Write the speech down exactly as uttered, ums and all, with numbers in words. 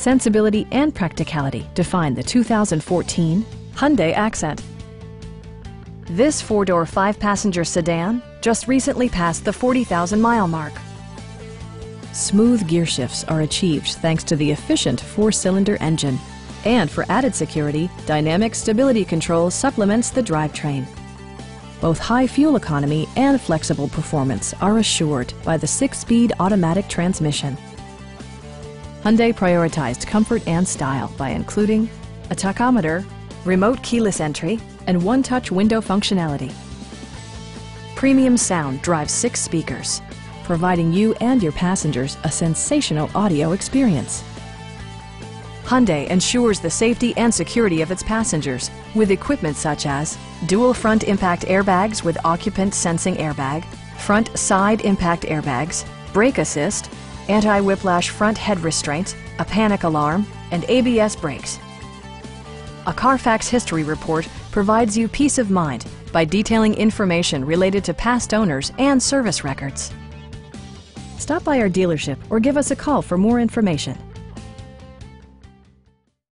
sensibility and practicality define the two thousand fourteen Hyundai Accent. This four-door, five-passenger sedan just recently passed the forty thousand mile mark. Smooth gear shifts are achieved thanks to the efficient four-cylinder engine. And for added security, Dynamic Stability Control supplements the drivetrain. Both high fuel economy and flexible performance are assured by the six-speed automatic transmission. Hyundai prioritized comfort and style by including a tachometer, remote keyless entry, and one-touch window functionality. Premium sound drives six speakers, providing you and your passengers a sensational audio experience. Hyundai ensures the safety and security of its passengers with equipment such as dual front impact airbags with occupant sensing airbag, front side impact airbags, brake assist, anti-whiplash front head restraints, a panic alarm, and A B S brakes. A Carfax history report provides you peace of mind by detailing information related to past owners and service records. Stop by our dealership or give us a call for more information.